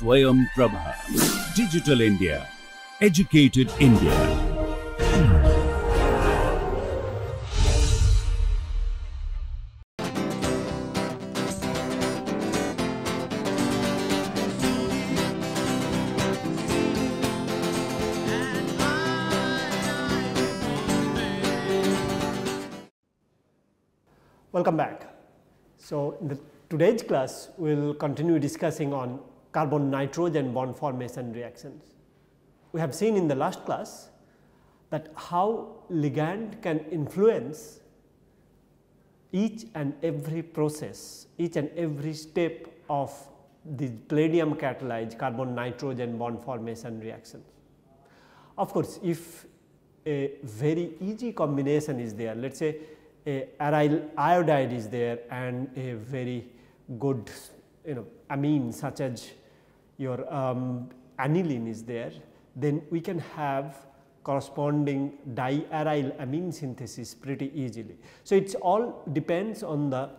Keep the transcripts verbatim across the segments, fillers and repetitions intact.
Swayam Prabha. Digital India. Educated India. Welcome back. So in the, today's class we will continue discussing on carbon nitrogen bond formation reactions. We have seen in the last class that how ligand can influence each and every process, each and every step of the palladium catalyzed carbon nitrogen bond formation reactions. Of course, if a very easy combination is there, let us say a aryl iodide is there and a very good you know amine such as your um, aniline is there, then we can have corresponding diaryl amine synthesis pretty easily. So, it all depends on the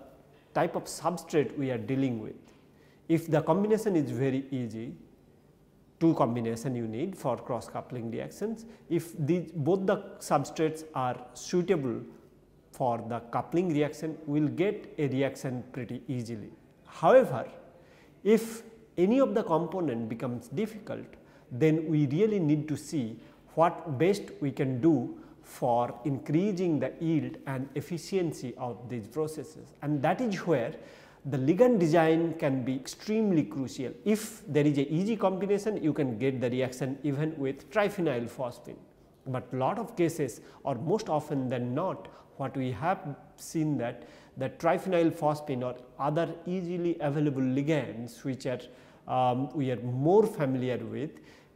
type of substrate we are dealing with. If the combination is very easy, two combination you need for cross coupling reactions. If these both the substrates are suitable for the coupling reaction, we will get a reaction pretty easily. However, if any of the component becomes difficult, then we really need to see what best we can do for increasing the yield and efficiency of these processes, and that is where the ligand design can be extremely crucial. If there is a easy combination, you can get the reaction even with triphenyl phosphine, but lot of cases or most often than not, what we have seen that the triphenyl phosphine or other easily available ligands which are um, we are more familiar with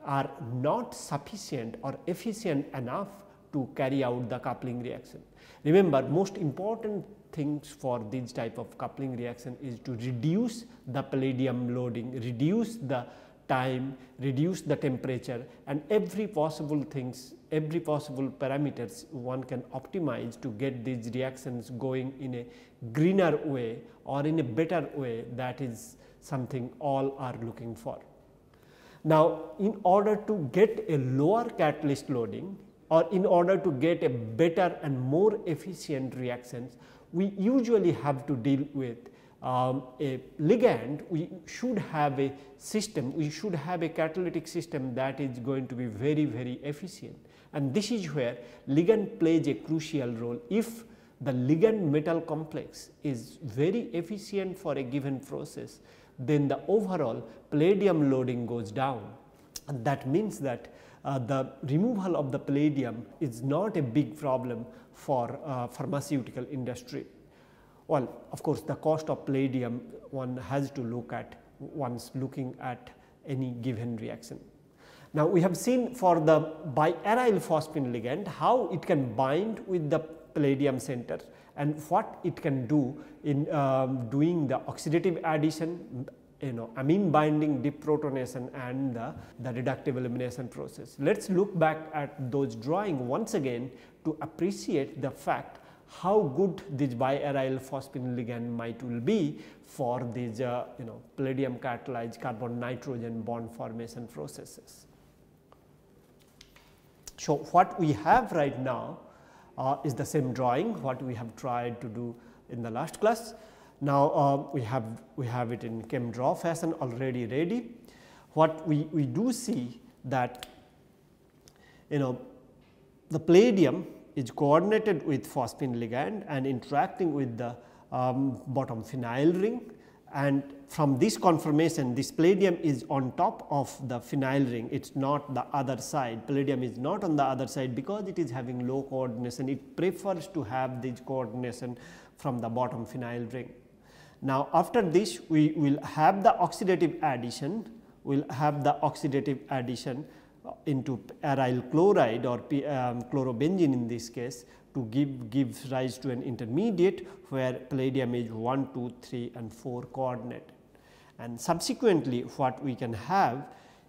are not sufficient or efficient enough to carry out the coupling reaction. Remember, most important things for this type of coupling reaction is to reduce the palladium loading, reduce the time, reduce the temperature, and every possible things, every possible parameters one can optimize to get these reactions going in a greener way or in a better way. That is something all are looking for. Now, in order to get a lower catalyst loading or in order to get a better and more efficient reactions, we usually have to deal with Um, a ligand. We should have a system, we should have a catalytic system that is going to be very very efficient, and this is where ligand plays a crucial role. If the ligand metal complex is very efficient for a given process, then the overall palladium loading goes down, and that means that uh, the removal of the palladium is not a big problem for uh, pharmaceutical industry. Well, of course, the cost of palladium one has to look at once looking at any given reaction. Now, we have seen for the biaryl phosphine ligand how it can bind with the palladium center and what it can do in uh, doing the oxidative addition, you know amine binding, deprotonation, and the, the reductive elimination process. Let us look back at those drawings once again to appreciate the fact how good this biaryl phosphine ligand might will be for these uh, you know palladium catalyzed carbon nitrogen bond formation processes. So, what we have right now uh, is the same drawing what we have tried to do in the last class. Now, uh, we have we have it in chem draw fashion already ready. What we, we do see that you know the palladium is coordinated with phosphine ligand and interacting with the um, bottom phenyl ring, and from this conformation this palladium is on top of the phenyl ring, it is not the other side. Palladium is not on the other side because it is having low coordination, it prefers to have this coordination from the bottom phenyl ring. Now, after this we will have the oxidative addition, we will have the oxidative addition into aryl chloride or P, um, chlorobenzene in this case to give gives rise to an intermediate where palladium is one, two, three and four coordinate. And subsequently what we can have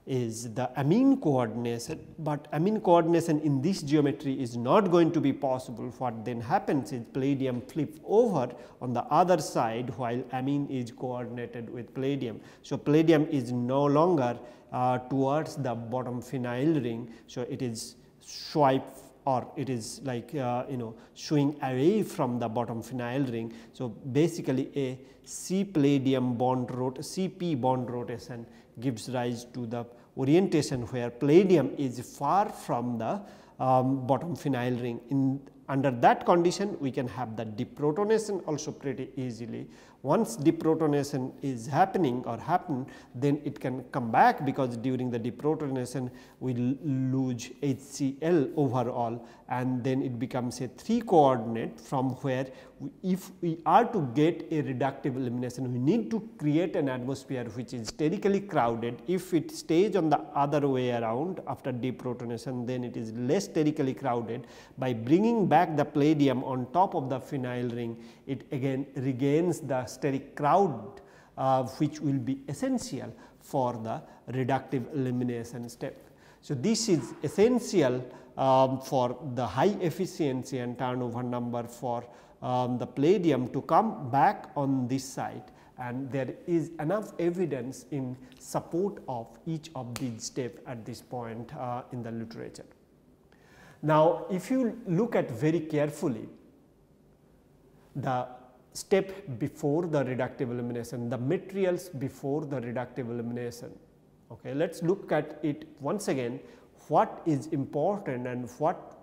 is the amine coordination, but amine coordination in this geometry is not going to be possible. What then happens is palladium flips over on the other side while amine is coordinated with palladium. So, palladium is no longer uh, towards the bottom phenyl ring. So, it is swiped or it is like uh, you know swing away from the bottom phenyl ring. So, basically a C palladium bond rot C P bond rotation gives rise to the orientation where palladium is far from the um, bottom phenyl ring. In under that condition we can have the deprotonation also pretty easily. Once deprotonation is happening or happen, then it can come back, because during the deprotonation we lose HCl overall, and then it becomes a three coordinate from where we, if we are to get a reductive elimination, we need to create an atmosphere which is sterically crowded. If it stays on the other way around after deprotonation, then it is less sterically crowded. By bringing back the palladium on top of the phenyl ring, it again regains the steric crowd, uh, which will be essential for the reductive elimination step. So, this is essential um, for the high efficiency and turnover number for um, the palladium to come back on this side, and there is enough evidence in support of each of these steps at this point uh, in the literature. Now, if you look at very carefully the step before the reductive elimination, the materials before the reductive elimination. Okay, let us look at it once again, what is important and what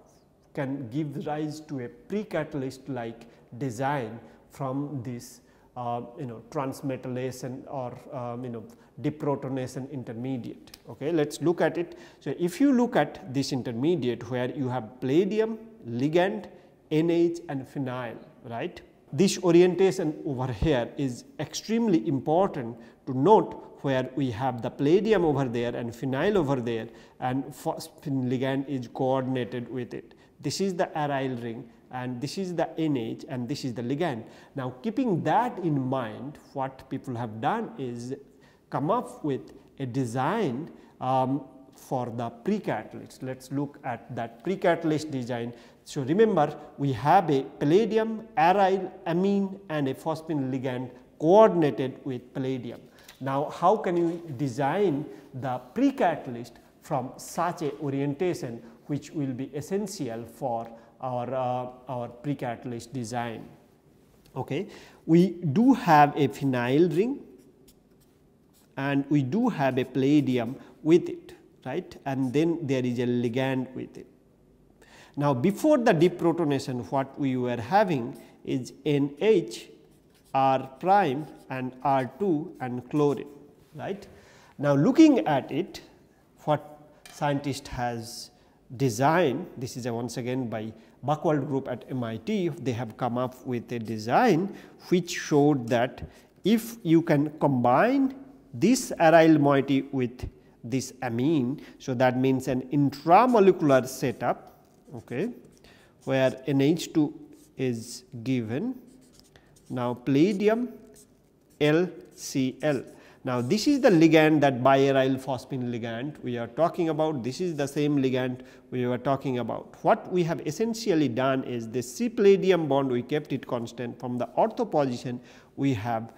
can give rise to a pre-catalyst like design from this uh, you know transmetallation or um, you know deprotonation intermediate. Okay, let us look at it. So, if you look at this intermediate where you have palladium, ligand, N H and phenyl, right. This orientation over here is extremely important to note, where we have the palladium over there and phenyl over there, and phosphin ligand is coordinated with it. This is the aryl ring and this is the N H and this is the ligand. Now, keeping that in mind, what people have done is come up with a design um, for the pre-catalyst. Let us look at that pre-catalyst design. So, remember we have a palladium, aryl, amine and a phosphin ligand coordinated with palladium. Now, how can you design the pre-catalyst from such a orientation, which will be essential for our, uh, our pre-catalyst design. Okay. We do have a phenyl ring and we do have a palladium with it, right, and then there is a ligand with it. Now, before the deprotonation, what we were having is N H, R prime and R two and chlorine, right. Now, looking at it, what scientist has designed, this is a once again by Buchwald group at M I T, they have come up with a design which showed that if you can combine this aryl moiety with this amine, so that means an intramolecular setup, okay, where N H two is given. Now, palladium L C L. Now, this is the ligand, that biaryl phosphine ligand we are talking about. This is the same ligand we were talking about. What we have essentially done is the C palladium bond, we kept it constant. From the ortho position we have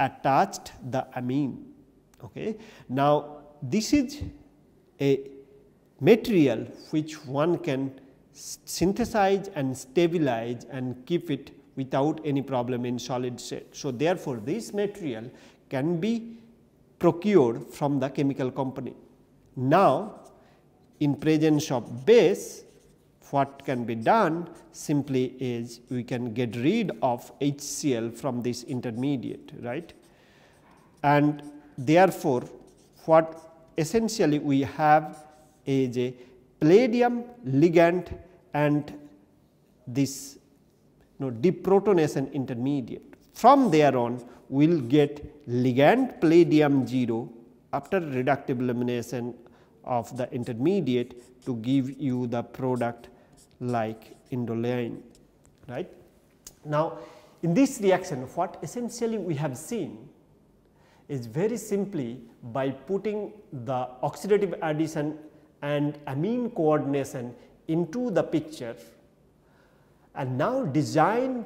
attached the amine. Okay. Now, this is a material which one can synthesize and stabilize and keep it without any problem in solid state. So, therefore, this material can be procured from the chemical company. Now, in presence of base, what can be done simply is we can get rid of HCl from this intermediate, right. And therefore, what essentially we have is a palladium, ligand and this no deprotonation intermediate. From there on we will get ligand palladium zero after reductive elimination of the intermediate to give you the product like indolene, right. Now, in this reaction what essentially we have seen is very simply by putting the oxidative addition and amine coordination into the picture and now design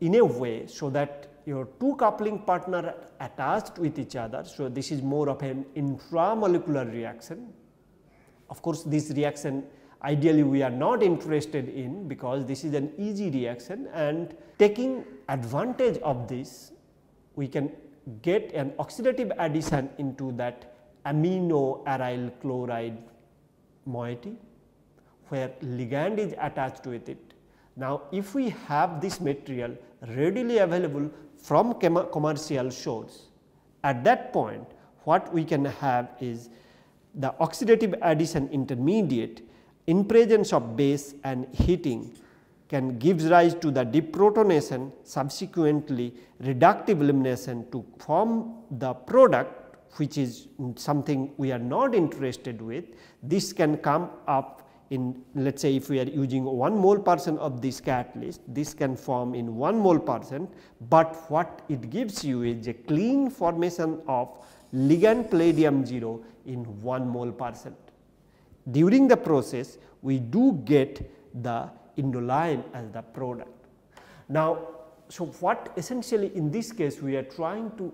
in a way so that your two coupling partners are attached with each other. So, this is more of an intramolecular reaction. Of course, this reaction ideally we are not interested in because this is an easy reaction, and taking advantage of this we can get an oxidative addition into that amino aryl chloride moiety where ligand is attached with it. Now, if we have this material readily available from commercial source, at that point what we can have is the oxidative addition intermediate in presence of base and heating can gives rise to the deprotonation, subsequently reductive elimination to form the product, which is something we are not interested with. This can come up in, let us say, if we are using one mole percent of this catalyst, this can form in one mole percent, but what it gives you is a clean formation of ligand palladium zero in one mole percent. During the process we do get the indoline as the product. Now, so what essentially in this case we are trying to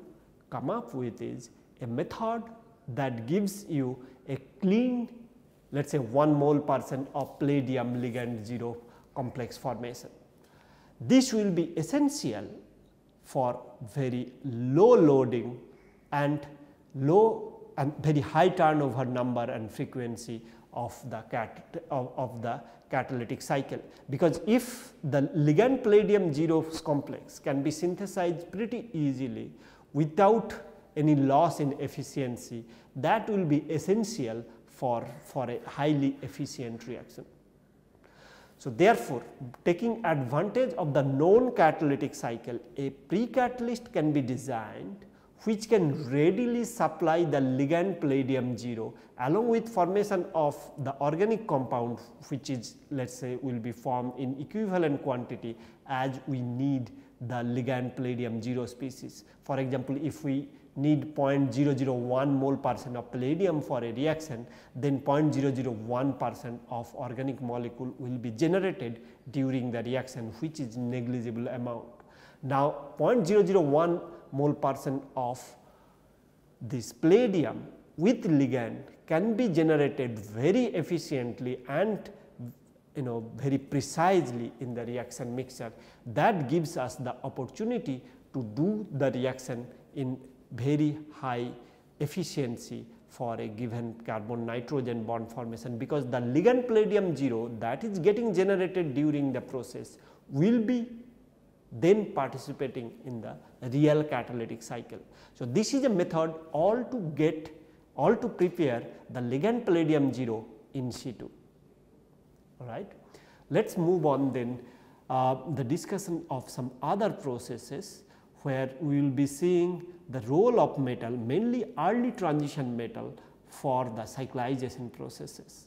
come up with is a method that gives you a clean, let us say, one mole percent of palladium ligand zero complex formation. This will be essential for very low loading and low and very high turnover number and frequency of the cat of, of the catalytic cycle, because if the ligand palladium zero complex can be synthesized pretty easily without any loss in efficiency, that will be essential for, for a highly efficient reaction. So, therefore, taking advantage of the known catalytic cycle, a pre-catalyst can be designed which can readily supply the ligand palladium zero along with formation of the organic compound, which is, let us say, will be formed in equivalent quantity as we need the ligand palladium zero species. For example, if we need zero point zero zero one mole percent of palladium for a reaction, then zero point zero zero one percent of organic molecule will be generated during the reaction, which is negligible amount. Now, zero point zero zero one mole percent of this palladium with ligand can be generated very efficiently and, you know, very precisely in the reaction mixture. That gives us the opportunity to do the reaction in very high efficiency for a given carbon nitrogen bond formation, because the ligand palladium zero that is getting generated during the process will be then participating in the real catalytic cycle. So, this is a method all to get, all to prepare the ligand palladium zero in situ. All right. Let us move on then uh, the discussion of some other processes where we will be seeing the role of metal, mainly early transition metal, for the cyclization processes.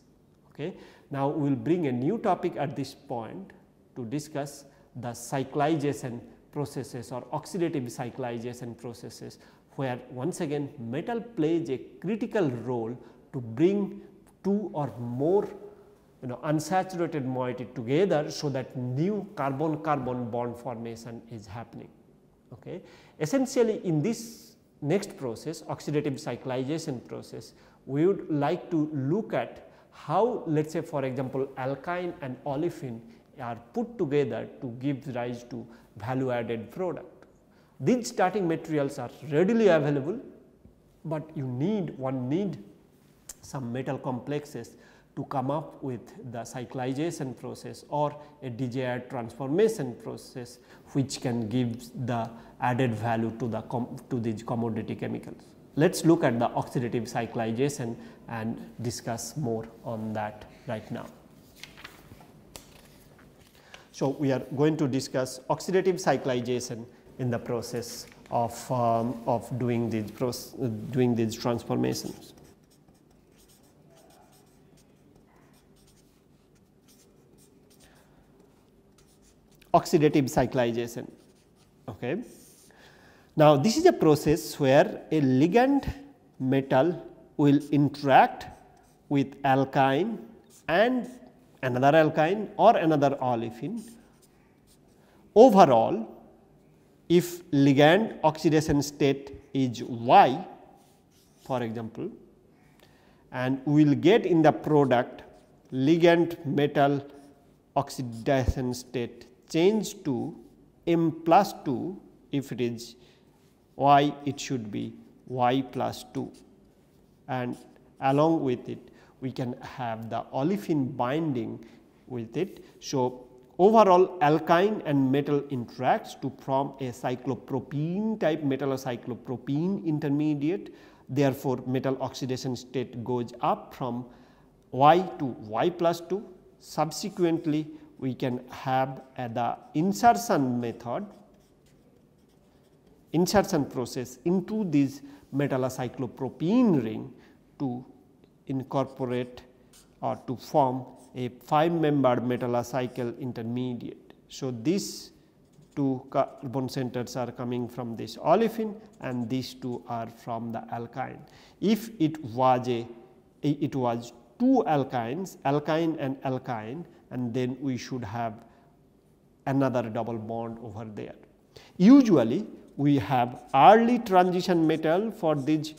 Okay. Now, we will bring a new topic at this point to discuss the cyclization processes or oxidative cyclization processes, where once again metal plays a critical role to bring two or more, you know, unsaturated moiety together so that new carbon carbon bond formation is happening. Okay. Essentially, in this next process, oxidative cyclization process, we would like to look at how, let us say, for example, alkyne and olefin are put together to give rise to value added product. These starting materials are readily available, but you need one need some metal complexes to come up with the cyclization process or a D J R transformation process, which can give the added value to the com to these commodity chemicals. Let us look at the oxidative cyclization and discuss more on that right now. So, we are going to discuss oxidative cyclization in the process of, um, of doing, these process, uh, doing these transformations. Oxidative cyclization. Okay. Now, this is a process where a ligand metal will interact with alkyne and another alkyne or another olefin. Overall, if ligand oxidation state is Y, for example, and we will get in the product ligand metal oxidation state change to M plus two, if it is Y, it should be Y plus two, and along with it we can have the olefin binding with it. So, overall alkyne and metal interacts to form a cyclopropene type metal or cyclopropene intermediate. Therefore, metal oxidation state goes up from Y to Y plus two. Subsequently, we can have uh, the insertion method, insertion process into this metallocyclopropene ring to incorporate or to form a five membered metallocycle intermediate. So, these two carbon centers are coming from this olefin and these two are from the alkyne. If it was a, it was two alkynes, alkyne and alkyne, and then we should have another double bond over there. Usually, we have early transition metal for these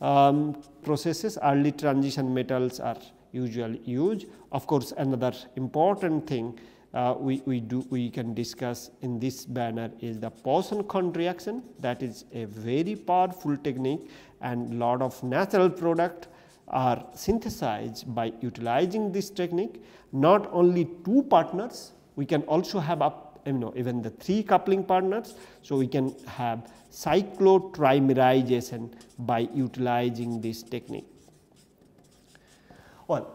um, processes. Early transition metals are usually used. Of course, another important thing uh, we, we do we can discuss in this banner is the Poisson contraction. That is a very powerful technique, and lot of natural product are synthesized by utilizing this technique. Not only two partners, we can also have up, you know, even the three coupling partners. So, we can have cyclotrimerization by utilizing this technique. Well,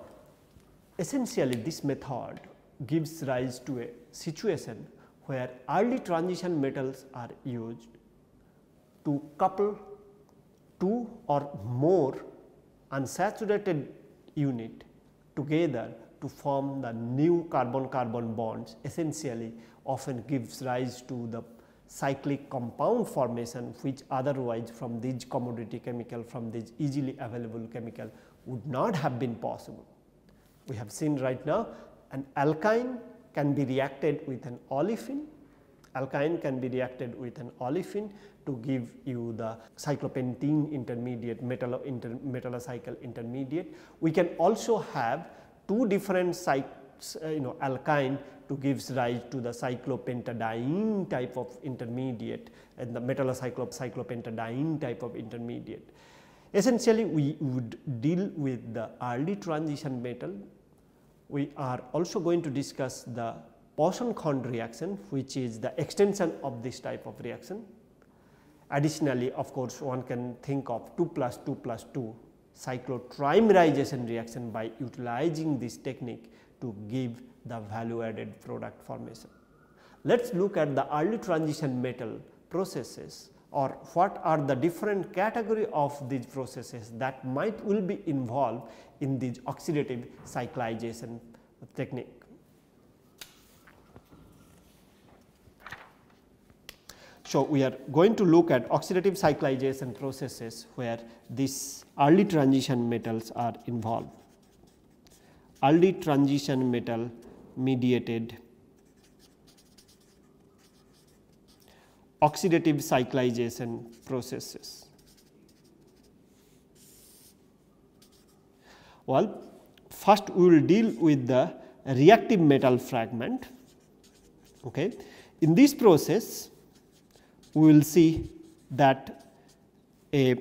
essentially this method gives rise to a situation where early transition metals are used to couple two or more unsaturated unit together to form the new carbon-carbon bonds, essentially often gives rise to the cyclic compound formation, which otherwise from these commodity chemical, from these easily available chemical would not have been possible. We have seen right now an alkyne can be reacted with an olefin, alkyne can be reacted with an olefin to give you the cyclopentene intermediate, metallo inter metallocycle intermediate. We can also have two different cycles, uh, you know, alkyne to gives rise to the cyclopentadiene type of intermediate and the metallocyclopentadiene type of intermediate. Essentially, we would deal with the early transition metal. We are also going to discuss the Poisson-Conn reaction, which is the extension of this type of reaction. Additionally, of course, one can think of two plus two plus two cyclotrimerization reaction by utilizing this technique to give the value added product formation. Let us look at the early transition metal processes, or what are the different category of these processes that might will be involved in this oxidative cyclization technique. So, we are going to look at oxidative cyclization processes where these early transition metals are involved. Early transition metal mediated oxidative cyclization processes. Well, first we will deal with the reactive metal fragment. Okay. In this process, we will see that a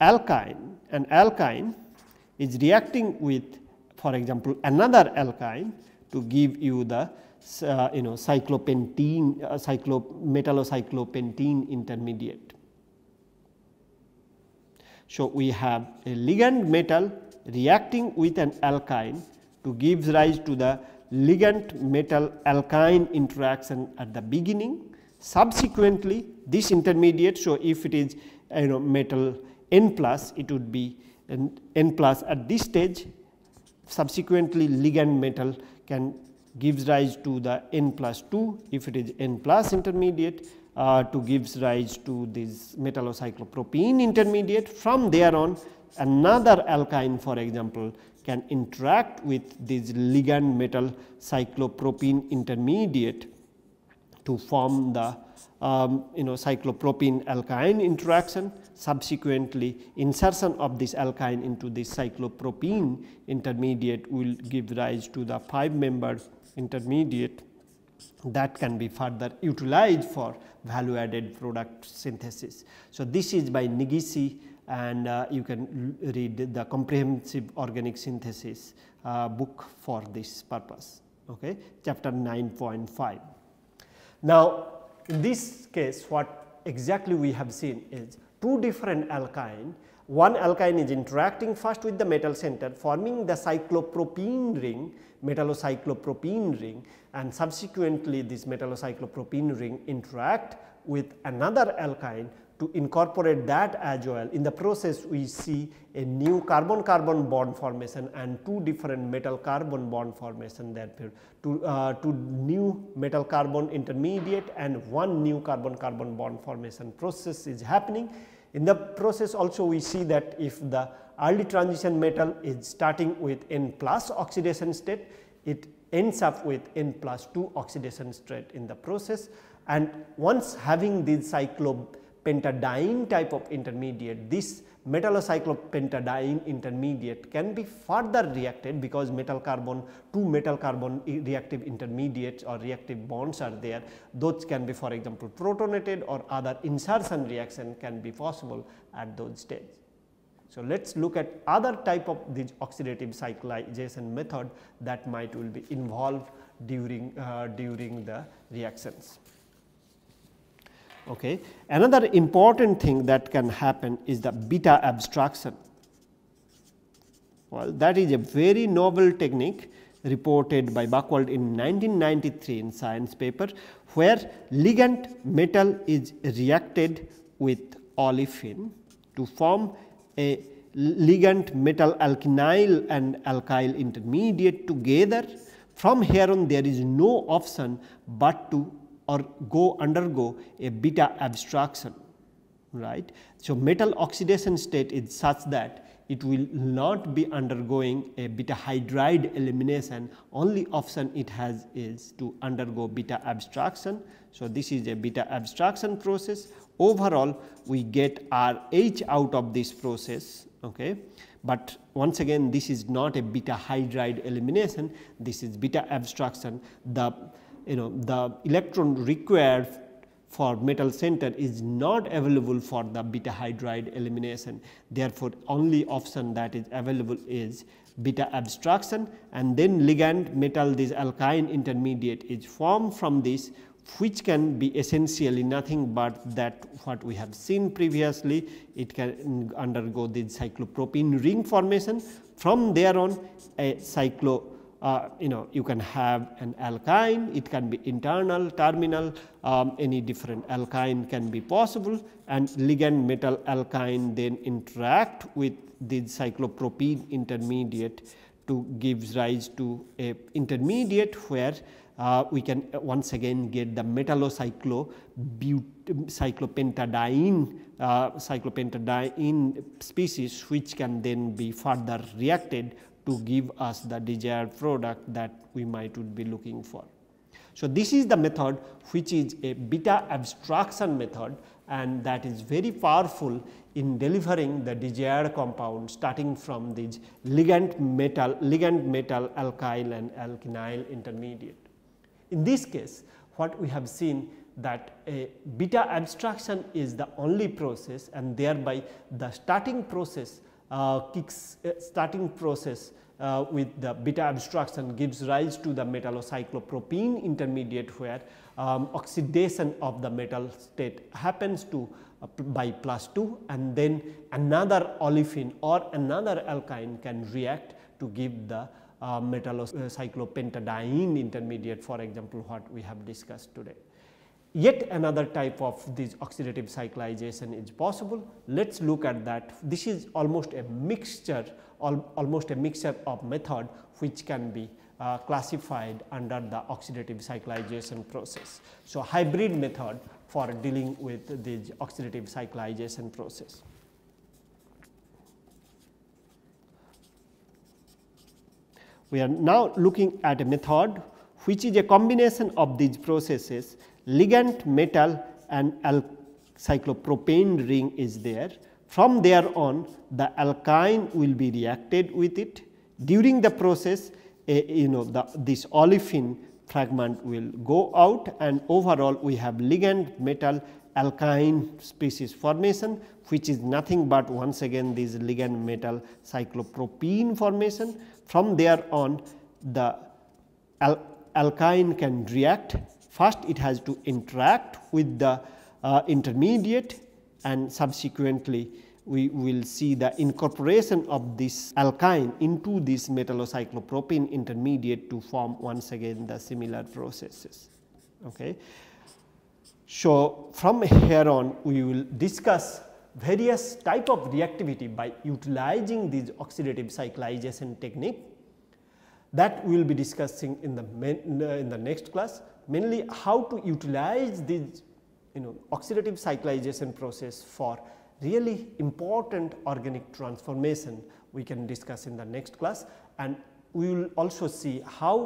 alkyne, an alkyne is reacting with, for example, another alkyne to give you the Uh, you know cyclopentene, uh, cyclop metallocyclopentene intermediate. So, we have a ligand metal reacting with an alkyne to give rise to the ligand metal alkyne interaction at the beginning. Subsequently, this intermediate, so if it is you know metal N plus, it would be an N plus at this stage. Subsequently, ligand metal can gives rise to the N plus two if it is N plus intermediate, uh, to gives rise to this metallocyclopropene intermediate. From there on, another alkyne, for example, can interact with this ligand metal cyclopropene intermediate to form the um, you know cyclopropene alkyne interaction. Subsequently, insertion of this alkyne into this cyclopropene intermediate will give rise to the five member intermediate that can be further utilized for value added product synthesis. So, this is by Negishi, and uh, you can read the Comprehensive Organic Synthesis uh, book for this purpose, okay, chapter nine point five. Now, in this case, what exactly we have seen is two different alkyne. One alkyne is interacting first with the metal center, forming the cyclopropene ring, metallocyclopropene ring, and subsequently this metallocyclopropene ring interact with another alkyne to incorporate that as well. In the process, we see a new carbon-carbon bond formation and two different metal-carbon bond formation, therefore, two, uh, two new metal-carbon intermediate and one new carbon-carbon bond formation process is happening. In the process also, we see that if the early transition metal is starting with N plus oxidation state, it ends up with N plus two oxidation state in the process, and once having this cyclopentadiene type of intermediate, this metallocyclopentadiene intermediate can be further reacted, because metal carbon, two metal carbon reactive intermediates or reactive bonds are there. Those can be, for example, protonated, or other insertion reaction can be possible at those stages. So, let us look at other type of these oxidative cyclization method that might will be involved during, uh, during the reactions. Okay. Another important thing that can happen is the beta abstraction. Well, that is a very novel technique reported by Buchwald in nineteen ninety-three in Science paper, where ligand metal is reacted with olefin to form a ligand metal alkenyl and alkyl intermediate together. From here on, there is no option but to or go undergo a beta abstraction, right. So, metal oxidation state is such that it will not be undergoing a beta hydride elimination, only option it has is to undergo beta abstraction. So, this is a beta abstraction process. Overall, we get R H out of this process, okay. But once again, this is not a beta hydride elimination, this is beta abstraction. The you know the electron required for metal center is not available for the beta hydride elimination. Therefore, only option that is available is beta abstraction, and then ligand metal, this alkyne intermediate is formed from this, which can be essentially nothing but that what we have seen previously. It can undergo this cyclopropene ring formation. From there on, a cyclo Uh, you know you can have an alkyne, it can be internal, terminal, um, any different alkyne can be possible, and ligand metal alkyne then interact with the cyclopropene intermediate to give rise to a intermediate where uh, we can once again get the metallocyclopentadiene uh, cyclopentadiene species, which can then be further reacted to give us the desired product that we might would be looking for. So, this is the method which is a beta abstraction method, and that is very powerful in delivering the desired compound starting from these ligand metal, ligand metal alkyl and alkenyl intermediate. In this case, what we have seen that a beta abstraction is the only process, and thereby the starting process Uh, kicks uh, starting process uh, with the beta abstraction gives rise to the metallocyclopropene intermediate, where um, oxidation of the metal state happens to uh, by plus two, and then another olefin or another alkyne can react to give the uh, metallocyclopentadiene intermediate, for example, what we have discussed today. Yet another type of this oxidative cyclization is possible. Let us look at that. This is almost a mixture, al almost a mixture of method which can be uh, classified under the oxidative cyclization process. So, hybrid method for dealing with the oxidative cyclization process. We are now looking at a method which is a combination of these processes. Ligand, metal and cyclopropane ring is there. From there on, the alkyne will be reacted with it. During the process, a, you know the, this olefin fragment will go out, and overall we have ligand, metal, alkyne species formation, which is nothing but once again this ligand metal cyclopropene formation. From there on, the al alkyne can react. First it has to interact with the uh, intermediate, and subsequently we will see the incorporation of this alkyne into this metallocyclopropene intermediate to form once again the similar processes. Okay. So, from here on we will discuss various type of reactivity by utilizing these oxidative cyclization technique, that we will be discussing in the main, uh, in the next class, mainly how to utilize these you know oxidative cyclization process for really important organic transformation. We can discuss in the next class, and we will also see how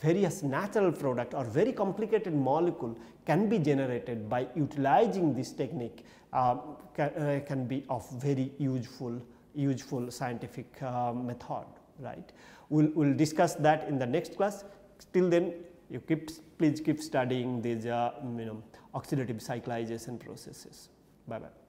various natural product or very complicated molecule can be generated by utilizing this technique, uh, can, uh, can be of very useful, useful scientific uh, method, right. We will we'll discuss that in the next class. Till then, you keep, please keep studying these uh, you know, oxidative cyclization processes. Bye bye.